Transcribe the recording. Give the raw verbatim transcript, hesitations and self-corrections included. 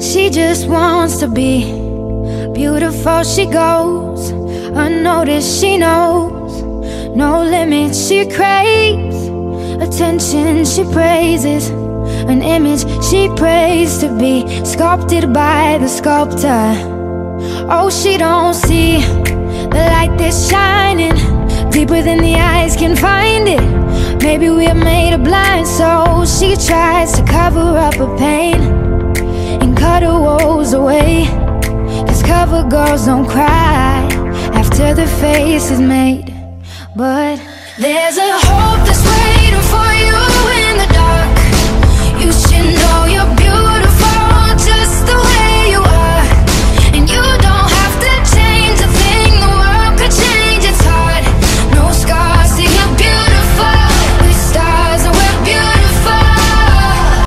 She just wants to be beautiful. She goes unnoticed, she knows no limits. She craves attention, she praises an image. She prays to be sculpted by the sculptor. Oh, she don't see the light that's shining deeper than the eyes can find it. Maybe we're made of blind souls. She tries to cover up her pain and cut her woes away, 'cause cover girls don't cry after the face is made. But there's a hope that's waiting for you.